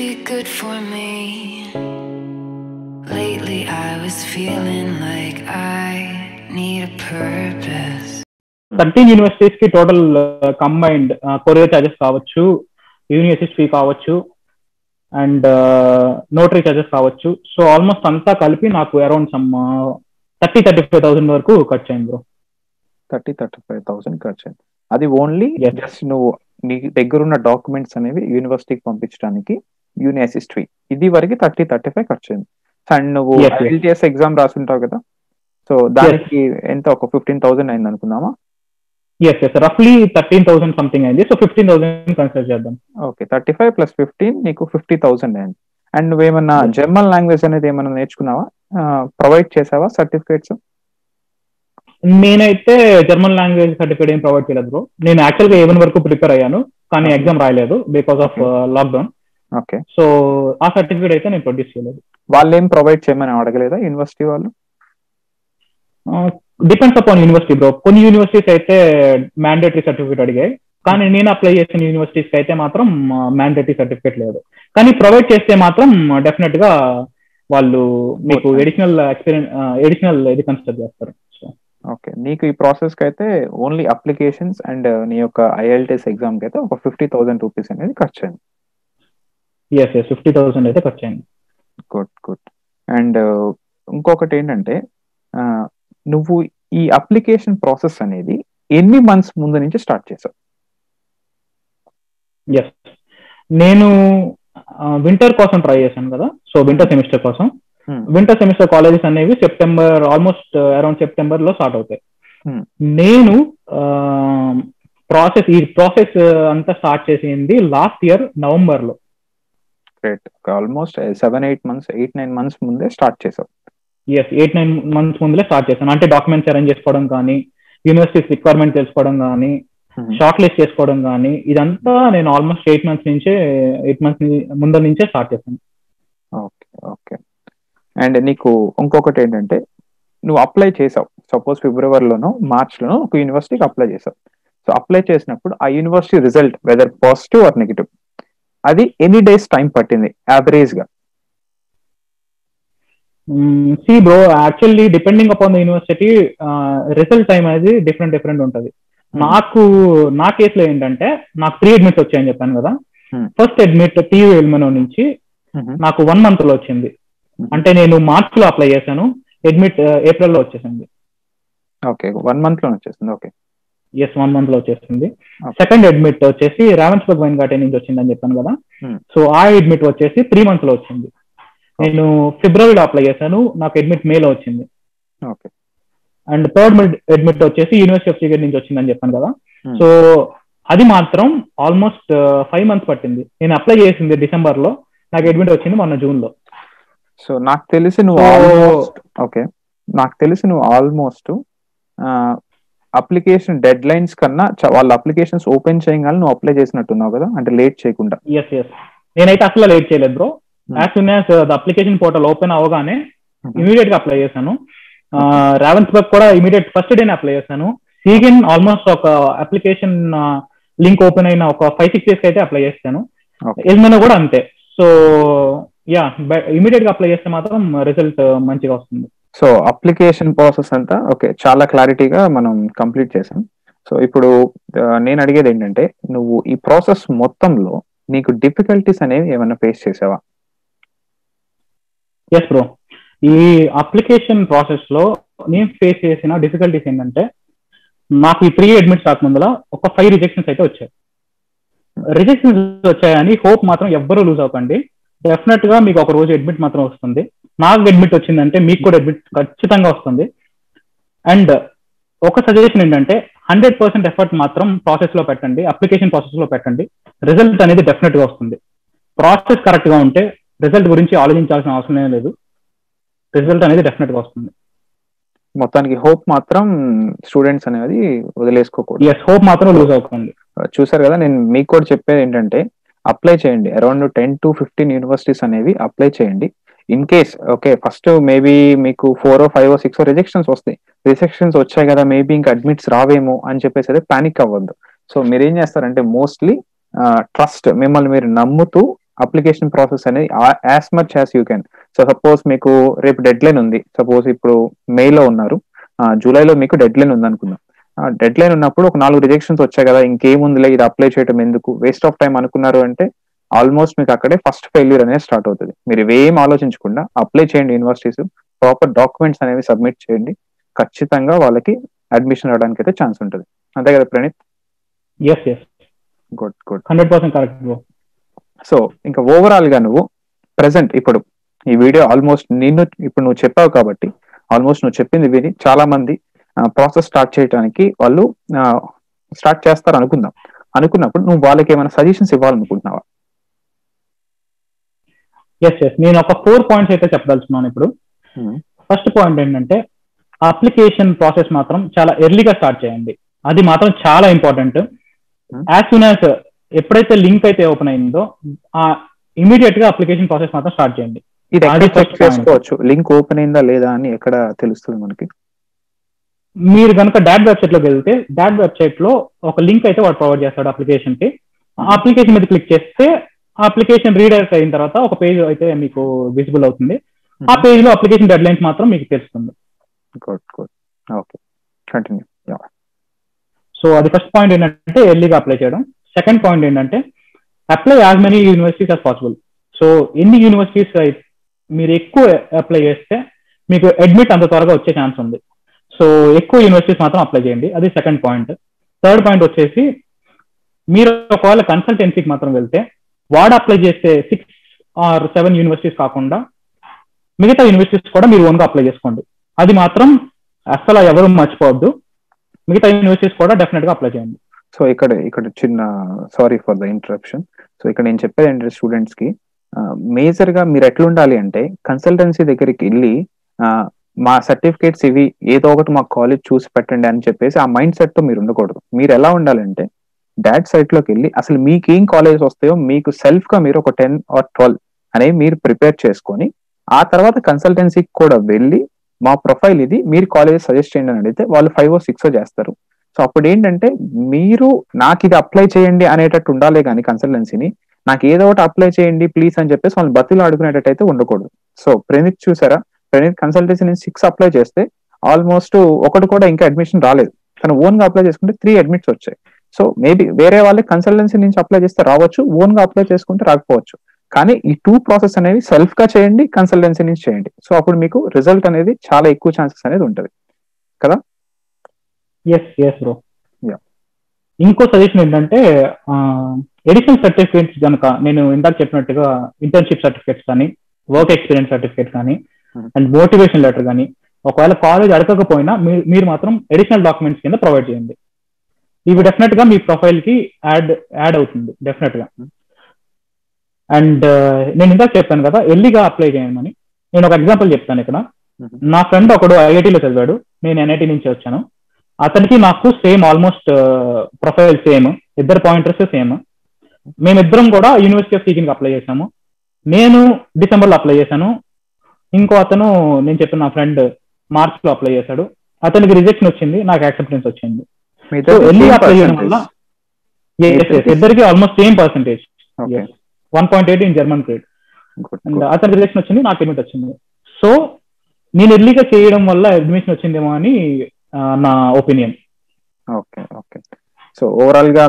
be good for me. Lately I was feeling like I need a purpose. 13 universities की total combined courier charges कावच्छु, university fee कावच्छु and notary charges కావచ్చు. So almost అంతా కలిపి నాకు around some 30-35,000 వరకు ఖర్చు అయింది బ్రో. 30-35,000 ఖర్చు అయింది. అది ఓన్లీ జస్ట్ నువ్వు నీ దగ్గర ఉన్న డాక్యుమెంట్స్ అనేవి యూనివర్సిటీకి పంపించడానికి యూని అసిస్ట్ ఫీ, ఇది వరకు 30-35 ఖర్చు అయింది. అండ్ నువ్వు IELTS ఎగ్జామ్ రాసుంటావు కదా, సో దానికి ఎంత ఒక 15,000 అయింది అనుకుందామా? Yes, yes, roughly 13,000 something అయింది. సో 15,000 కన్సిడర్ చేద్దాం. ఓకే, 35 + 15 నీకు 50,000 అయింది. అండ్ నువ్వేమన్నా జర్మన్ లాంగ్వేజ్ అనేది ఏమన్నా నేర్చుకున్నావా, ప్రొవైడ్ చేసావా సర్టిఫికేట్స్? నేనైతే జర్మన్ లాంగ్వేజ్ సర్టిఫికేట్ ఏం ప్రొవైడ్ చేయలేదు బ్రో. నేను యాక్చువల్గా A1 వరకు ప్రిపేర్ అయ్యాను, కానీ ఎగ్జామ్ రాయలేదు because of lockdown. Okay, so ఆ సర్టిఫికేట్ అయితే నేను ప్రొడ్యూస్ చేయలేదు. వాళ్ళు ఏం ప్రొవైడ్ చేయమని అడగలేదా యూనివర్సిటీ వాళ్ళు? Depends upon university bro. కొన్ని యూనివర్సిటీస్ అయితే మ్యాండేటరీ సర్టిఫికేట్ అడిగాయి, కానీ నేను అప్లై చేసిన యూనివర్సిటీస్కి అయితే మాత్రం మ్యాండేటరీ సర్టిఫికేట్ లేదు. కానీ ప్రొవైడ్ చేస్తే మాత్రం డెఫినెట్ గా వాళ్ళు మీకు ఎడిషనల్ ఇది కన్సిడర్ చేస్తారు. ఓకే, నీకు ఈ ప్రాసెస్ కి అయితే ఓన్లీ అప్లికేషన్స్ అండ్ నీ యొక్క IELTS ఎగ్జామ్ కి అయితే ఒక 50,000 రూపీస్ అనేది ఖర్చు అయింది. ఎస్ ఎస్, 50,000 అయితే ఖర్చు అయింది. Good good. అండ్ ఇంకొకటి ఏంటంటే, నువ్వు ఈ అప్లికేషన్ ప్రాసెస్ అనేది ఎన్ని మంత్స్ ముందు నుంచి స్టార్ట్ చేసావు? ఎస్, నేను వింటర్ కోసం ట్రై చేశాను కదా, సో వింటర్ సెమిస్టర్ కోసం. వింటర్ సెమిస్టర్ కాలేజెస్ అనేవి సెప్టెంబర్ ఆల్మోస్ట్ అరౌండ్ సెప్టెంబర్ లో స్టార్ట్ అవుతాయి. నేను ఈ ప్రాసెస్ అంతా స్టార్ట్ చేసింది లాస్ట్ ఇయర్ నవంబర్ లో. రైట్, ఆల్మోస్ట్ 8-9 months ముందే స్టార్ట్ చేసావు. ఎస్, 8-9 months ముందులే స్టార్ట్ చేశాను. అంటే డాక్యుమెంట్స్ అరేంజ్ చేసుకోవడం కానీ, యూనివర్సిటీస్ రిక్వైర్మెంట్ తెలుసుకోవడం కానీ, షార్ట్ లిస్ట్ చేసుకోవడం కానీ, ఇదంతా నేను ఆల్మోస్ట్ 8 months ముందర నుంచే స్టార్ట్ చేశాను. Okay okay. అండ్ నీకు ఇంకొకటి ఏంటంటే, నువ్వు అప్లై చేసావు సపోజ్ ఫిబ్రవరిలోనో మార్చ్లోనో ఒక యూనివర్సిటీకి అప్లై చేసావు. సో అప్లై చేసినప్పుడు ఆ university result whether positive or negative, అది ఎనీ డేస్ టైం పట్టింది యావరేజ్గా? See bro, actually depending upon the university result time అనేది డిఫరెంట్ ఉంటుంది. నా కేసులో ఏంటంటే, నాకు 3 అడ్మిట్స్ వచ్చాయని చెప్పాను కదా. ఫస్ట్ అడ్మిట్ టీయూ ఎల్మెనో నుంచి నాకు 1 month లో వచ్చింది. అంటే నేను మార్చ్ లో అప్లై చేశాను, అడ్మిట్ ఏప్రిల్ లో వచ్చేసింది. ఓకే, 1 month లో వచ్చేసింది. ఓకే, ఎస్, 1 month లో వచ్చేసింది. సెకండ్ అడ్మిట్ వచ్చేసి రావెన్స్బర్గ్ వైన్గార్టెన్ నుంచి వచ్చింది అని చెప్పాను కదా. సో ఆ అడ్మిట్ వచ్చేసి 3 months లో వచ్చింది. నేను ఫిబ్రవరిలో అప్లై చేశాను, నాకు అడ్మిట్ మేలో వచ్చింది. ఓకే. అండ్ థర్డ్ అడ్మిట్ వచ్చేసి యూనివర్సిటీ ఆఫ్ టిగెట్ నుంచి వచ్చిందని చెప్పాను కదా. సో అది మాత్రం ఆల్మోస్ట్ 5 months పట్టింది. నేను అప్లై చేసింది డిసెంబర్ లో, నాకు అడ్మిట్ వచ్చింది మొన్న జూన్ లో. సో నాకు తెలిసి నువ్వు ఆల్మోస్ట్ అప్లికేషన్ డెడ్ లైన్స్ కన్నా వాళ్ళ అప్లికేషన్స్ ఓపెన్ చేయగానే నువ్వు అప్లై చేసినట్టున్నావు కదా, అంటే లేట్ చేయకుండా? ఎస్ ఎస్, నేనైతే అసలు లేట్ చేయలేదు bro. as soon as the application portal open అవగానే ఇమీడియట్ గా అప్లై చేశాను. రావెన్స్బర్గ్ కూడా ఇమీడియట్ ఫస్ట్ డే అప్లై చేశాను. సీగన్ ఆల్మోస్ట్ ఒక అప్లికేషన్ లింక్ ఓపెన్ అయిన ఒక 5-6 days అయితే అప్లై చేశాను. ఎల్మెనో కూడా అంతే. సో యా, ఇమీడియట్ గా అప్లై చేస్తే మాత్రం రిజల్ట్ మంచిగా వస్తుంది. సో అప్లికేషన్ ప్రాసెస్ అంతా ఓకే, చాలా క్లారిటీగా మనం కంప్లీట్ చేసాం. సో ఇప్పుడు నేను అడిగేది ఏంటంటే, నువ్వు ఈ ప్రాసెస్ మొత్తంలో నీకు డిఫికల్టీస్ అనేవి ఏమైనా ఫేస్ చేసావా? ఎస్ బ్రో, ఈ అప్లికేషన్ ప్రాసెస్ లో నేను ఫేస్ చేసిన డిఫికల్టీస్ ఏంటంటే, నాకు ఈ 3 అడ్మిట్స్ రాకముందులా ఒక 5 రిజెక్షన్స్ అయితే వచ్చాయి. రిజెక్షన్స్ వచ్చాయని హోప్ మాత్రం ఎవ్వరూ లూజ్ అవ్వకండి. డెఫినెట్ గా మీకు ఒక రోజు అడ్మిట్ మాత్రం వస్తుంది. నాకు అడ్మిట్ వచ్చిందంటే మీకు కూడా అడ్మిట్ ఖచ్చితంగా వస్తుంది. అండ్ ఒక సజెషన్ ఏంటంటే, 100% ఎఫర్ట్ మాత్రం ప్రాసెస్ లో పెట్టండి, అప్లికేషన్ ప్రాసెస్ లో పెట్టండి. రిజల్ట్ అనేది డెఫినెట్ గా వస్తుంది. ప్రాసెస్ కరెక్ట్ గా ఉంటే రిజల్ట్ గురించి ఆలోచించాల్సిన అవసరమే లేదు. రిజల్ట్ అనేది డెఫినెట్ గా వస్తుంది. మొత్తానికి హోప్ మాత్రం స్టూడెంట్స్ అనేది వదిలేసుకోకూడదు. ఎస్, హోప్ మాత్రం లూజ్ అవ్వకండి. చూసారు కదా, నేను మీకు కూడా చెప్పేది ఏంటంటే, అప్లై చేయండి. అరౌండ్ 10-15 యూనివర్సిటీస్ అనేవి అప్లై చేయండి. In case okay, first maybe మీకు 4 or 5 or 6 రిజెక్షన్స్ వస్తాయి. రిజెక్షన్స్ వచ్చాయి కదా, మేబీ ఇంకా అడ్మిట్స్ రావేమో అని చెప్పేసి అదే ప్యానిక్ అవ్వద్దు. సో మీరేం చేస్తారంటే, మోస్ట్లీ ట్రస్ట్, మిమ్మల్ని మీరు నమ్ముతూ అప్లికేషన్ ప్రాసెస్ అనేది as much as you can. So suppose మీకు రేపు డెడ్ లైన్ ఉంది, సపోజ్ ఇప్పుడు మేలో ఉన్నారు, జూలైలో మీకు డెడ్ లైన్ ఉంది అనుకుందాం. డెడ్ లైన్ ఉన్నప్పుడు ఒక 4 రిజెక్షన్స్ వచ్చాయి కదా, ఇంకేముందిలే ఇది అప్లై చేయడం ఎందుకు వేస్ట్ ఆఫ్ టైం అనుకున్నారు అంటే ఆల్మోస్ట్ మీకు అక్కడే ఫస్ట్ ఫెయిల్యూర్ అనేది స్టార్ట్ అవుతుంది. మీరు ఇవేం ఆలోచించకుండా అప్లై చేయండి, యూనివర్సిటీస్ ప్రాపర్ డాక్యుమెంట్స్ అనేవి సబ్మిట్ చేయండి, ఖచ్చితంగా వాళ్ళకి అడ్మిషన్ రావడానికి అయితే ఛాన్స్ ఉంటుంది. అంతే కదా Praneeth? Yes yes, good good, 100% correct. So ఇంకా ఓవరాల్ గా నువ్వు ప్రెసెంట్ ఇప్పుడు ఈ వీడియో ఆల్మోస్ట్ ఇప్పుడు నువ్వు చెప్పావు కాబట్టి ఆల్మోస్ట్ నువ్వు చెప్పింది విని చాలా మంది ప్రాసెస్ స్టార్ట్ చేయడానికి వాళ్ళు స్టార్ట్ చేస్తారు అనుకుందాం. అనుకున్నప్పుడు నువ్వు వాళ్ళకి ఏమైనా సజెషన్స్ ఇవ్వాలనుకుంటున్నావా? ఎస్ ఎస్, నేను ఒక 4 పాయింట్స్ అయితే చెప్పదలుచున్నాను ఇప్పుడు. ఫస్ట్ పాయింట్ ఏంటంటే అప్లికేషన్ ప్రాసెస్ మాత్రం చాలా ఎర్లీగా స్టార్ట్ చేయండి, అది మాత్రం చాలా ఇంపార్టెంట్. యాజ్ సూన్ యాజ్ ఎప్పుడైతే లింక్ అయితే ఓపెన్ అయిందో ఆ ఇమీడియట్ గా అప్లికేషన్ ప్రాసెస్ మాత్రం స్టార్ట్ చేయండి. లింక్ ఓపెన్ అయిందా లేదా అని ఎక్కడ తెలుస్తుంది మనకి? మీరు కనుక డాట్ వెబ్సైట్ లోకి వెళ్తే డాట్ వెబ్సైట్ లో ఒక లింక్ అయితే వాడు ప్రొవైడ్ చేస్తాడు అప్లికేషన్ కి. అప్లికేషన్ మీద క్లిక్ చేస్తే అప్లికేషన్ రీడైరెక్ట్ అయిన తర్వాత ఒక పేజ్ అయితే మీకు విజిబుల్ అవుతుంది. ఆ పేజ్ లో అప్లికేషన్ డెడ్ లైన్స్ మాత్రం మీకు తెలుస్తుంది. సో అది ఫస్ట్ పాయింట్ ఏంటంటే ఎర్లీగా అప్లై చేయడం. సెకండ్ పాయింట్ ఏంటంటే apply as many universities as possible. So ఎన్ని యూనివర్సిటీస్ మీరు ఎక్కువ అప్లై చేస్తే మీకు అడ్మిట్ అంత త్వరగా వచ్చే ఛాన్స్ ఉంది. సో ఎక్కువ యూనివర్సిటీస్ మాత్రం అప్లై చేయండి, అది సెకండ్ పాయింట్. థర్డ్ పాయింట్ వచ్చేసి మీరు ఒకవేళ కన్సల్టెన్సీకి మాత్రం వెళ్తే వాడు అప్లై చేస్తే 6 or 7 యూనివర్సిటీస్ కాకుండా మిగతా యూనివర్సిటీస్ కూడా మీరు ఓన్గా అప్లై చేసుకోండి, అది మాత్రం అస్సలు ఎవరు మర్చిపోవద్దు. మిగతా యూనివర్సిటీస్ కూడా డెఫినెట్ గా అప్లై చేయండి. సో ఇక్కడ చిన్న sorry for the interruption. So ఇక్కడ నేను చెప్పేది ఏంటంటే స్టూడెంట్స్ కి మేజర్ గా మీరు ఎట్లుండాలి అంటే కన్సల్టెన్సీ దగ్గరికి వెళ్ళి మా సర్టిఫికేట్స్ ఇవి ఏదో ఒకటి మా కాలేజ్ చూసి పెట్టండి అని చెప్పేసి ఆ మైండ్ సెట్ తో మీరు ఉండకూడదు. మీరు ఎలా ఉండాలంటే డాట్ సైట్ లోకి వెళ్ళి అసలు మీకేం కాలేజెస్ వస్తాయో మీకు సెల్ఫ్ గా మీరు ఒక 10 or 12 అనేవి మీరు ప్రిపేర్ చేసుకొని ఆ తర్వాత కన్సల్టెన్సీకి కూడా వెళ్ళి మా ప్రొఫైల్ ఇది, మీరు కాలేజెస్ సజెస్ట్ చేయండి అని అడిగితే వాళ్ళు 5 or 6 చేస్తారు. సో అప్పుడు ఏంటంటే మీరు నాకు ఇది అప్లై చేయండి అనేటట్టు ఉండాలి, కానీ కన్సల్టెన్సీని నాకు ఏదో ఒకటి అప్లై చేయండి ప్లీజ్ అని చెప్పేసి వాళ్ళు బతులు ఆడుకునేటట్టు అయితే ఉండకూడదు. సో ప్రణీత్ చూసారా, ప్రణీత్ కన్సల్టెన్సీ నేను 6 అప్లై చేస్తే ఆల్మోస్ట్ ఒకటి కూడా ఇంకా అడ్మిషన్ రాలేదు, తను ఓన్ గా అప్లై చేసుకుంటే 3 అడ్మిట్స్ వచ్చాయి. సో మేబీ వేరే వాళ్ళకి కన్సల్టెన్సీ నుంచి అప్లై చేస్తే రావచ్చు, ఓన్ గా అప్లై చేసుకుంటే రాకపోవచ్చు. కానీ ఈ 2 ప్రాసెస్ అనేవి సెల్ఫ్ గా చేయండి, కన్సల్టెన్సీ నుంచి చేయండి. సో అప్పుడు మీకు రిజల్ట్ అనేది చాలా ఎక్కువ ఛాన్సెస్ అనేది ఉంటుంది కదా. ఇంకో సజెషన్ ఏంటంటే ఎడిషనల్ సర్టిఫికేట్స్ కనుక నేను ఇందాక చెప్పినట్టుగా ఇంటర్న్షిప్ సర్టిఫికేట్స్ కానీ వర్క్ ఎక్స్పీరియన్స్ సర్టిఫికేట్ కానీ అండ్ మోటివేషన్ లెటర్ కానీ ఒకవేళ కాలేజ్ అడగకపోయినా మీరు మాత్రం ఎడిషనల్ డాక్యుమెంట్స్ కింద ప్రొవైడ్ చేయండి. ఇవి డెఫినెట్ గా మీ ప్రొఫైల్ కి యాడ్ అవుతుంది డెఫినెట్ గా. అండ్ నేను ఇందాక చెప్పాను కదా ఎర్లీగా అప్లై చేయమని, నేను ఒక ఎగ్జాంపుల్ చెప్తాను. ఇక్కడ నా ఫ్రెండ్ ఒకడు ఐఐటీలో చదివాడు, నేను ఎన్ఐటీ నుంచి వచ్చాను. అతనికి నాకు సేమ్ ఆల్మోస్ట్ ప్రొఫైల్ సేమ్, ఇద్దరు పాయింటర్స్ సేమ్. మేమిద్దరం కూడా యూనివర్సిటీ ఆఫ్ టీచింగ్ అప్లై చేసాము. నేను డిసెంబర్లో అప్లై చేశాను, ఇంకో అతను నేను చెప్పిన నా ఫ్రెండ్ మార్చ్లో అప్లై చేశాడు. అతనికి రిజెక్షన్ వచ్చింది, నాకు యాక్సెప్టెన్స్ వచ్చింది. ఎర్లీగా అప్లై చేయడం వల్ల ఇద్దరికి almost same percentage, 1.8 in German grade. అతని రిజెక్షన్ వచ్చింది, నాకు అడ్మిట్ వచ్చింది. సో నేను ఎర్లీగా చేయడం వల్ల అడ్మిషన్ వచ్చిందేమో అని నా opinion. Okay okay, so overall గా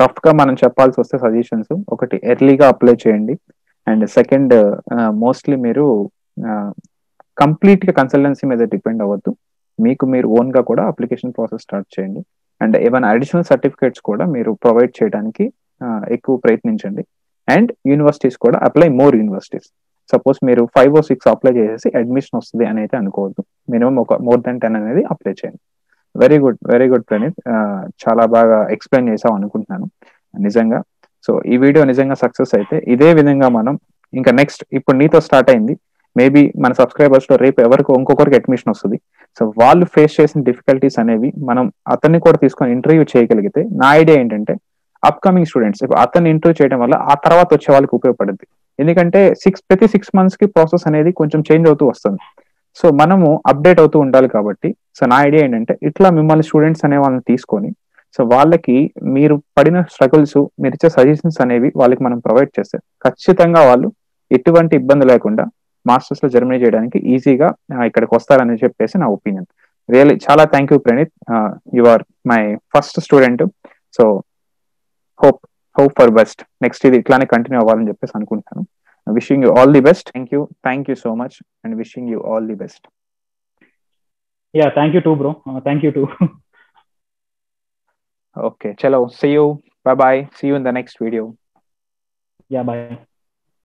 రఫ్ గా మనం చెప్పాల్సి వస్తే సజెషన్స్ ఒకటి ఎర్లీగా అప్లై చేయండి, అండ్ సెకండ్ మోస్ట్లీ మీరు కంప్లీట్ గా కన్సల్టెన్సీ మీద డిపెండ్ అవ్వద్దు, మీకు మీరు ఓన్ గా కూడా అప్లికేషన్ ప్రాసెస్ స్టార్ట్ చేయండి, అండ్ ఏమైనా అడిషనల్ సర్టిఫికేట్స్ కూడా మీరు ప్రొవైడ్ చేయడానికి ఎక్కువ ప్రయత్నించండి, అండ్ యూనివర్సిటీస్ కూడా అప్లై మోర్ యూనివర్సిటీస్. సపోజ్ మీరు 5 or 6 అప్లై చేసేసి అడ్మిషన్ వస్తుంది అని అయితే అనుకోవద్దు, మినిమం ఒక more than 10 అనేది అప్లై చేయండి. Very good, very good Praneeth, చాలా బాగా ఎక్స్ప్లెయిన్ చేసాం అనుకుంటున్నాను నిజంగా. సో ఈ వీడియో నిజంగా సక్సెస్ అయితే ఇదే విధంగా మనం ఇంకా నెక్స్ట్ ఇప్పుడు నీతో స్టార్ట్ అయింది, మేబీ మన సబ్స్క్రైబర్స్ లో రేపు ఎవరికి ఇంకొకరికి అడ్మిషన్ వస్తుంది. సో వాళ్ళు ఫేస్ చేసిన డిఫికల్టీస్ అనేవి మనం అతన్ని కూడా తీసుకొని ఇంటర్వ్యూ చేయగలిగితే నా ఐడియా ఏంటంటే అప్కమింగ్ స్టూడెంట్స్ ఇప్పుడు అతన్ని ఇంటర్వ్యూ చేయడం వల్ల ఆ తర్వాత వచ్చే వాళ్ళకి ఉపయోగపడుతుంది. ఎందుకంటే ప్రతి 6 మంత్స్ కి ప్రాసెస్ అనేది కొంచెం చేంజ్ అవుతూ వస్తుంది. సో మనము అప్డేట్ అవుతూ ఉండాలి కాబట్టి సో నా ఐడియా ఏంటంటే ఇట్లా మిమ్మల్ని స్టూడెంట్స్ అనే వాళ్ళని తీసుకొని సో వాళ్ళకి మీరు పడిన స్ట్రగుల్స్, మీరు ఇచ్చే సజెషన్స్ అనేవి వాళ్ళకి మనం ప్రొవైడ్ చేస్తే ఖచ్చితంగా వాళ్ళు ఎటువంటి ఇబ్బంది లేకుండా మాస్టర్స్ లో జర్నీ చేయడానికి ఈజీగా ఇక్కడికి వస్తారని చెప్పేసి నా ఒపీనియన్. రియల్లీ చాలా thank you Praneeth, you are my first student. So hope for best, next ఇది ఇట్లానే కంటిన్యూ అవ్వాలని చెప్పేసి అనుకుంటున్నాను. Wishing you all the best. Thank you so much and wishing you all the best. Ya thank you too bro, thank you too. Okay, chalo, see you, bye bye, see you in the next video. Yeah, bye.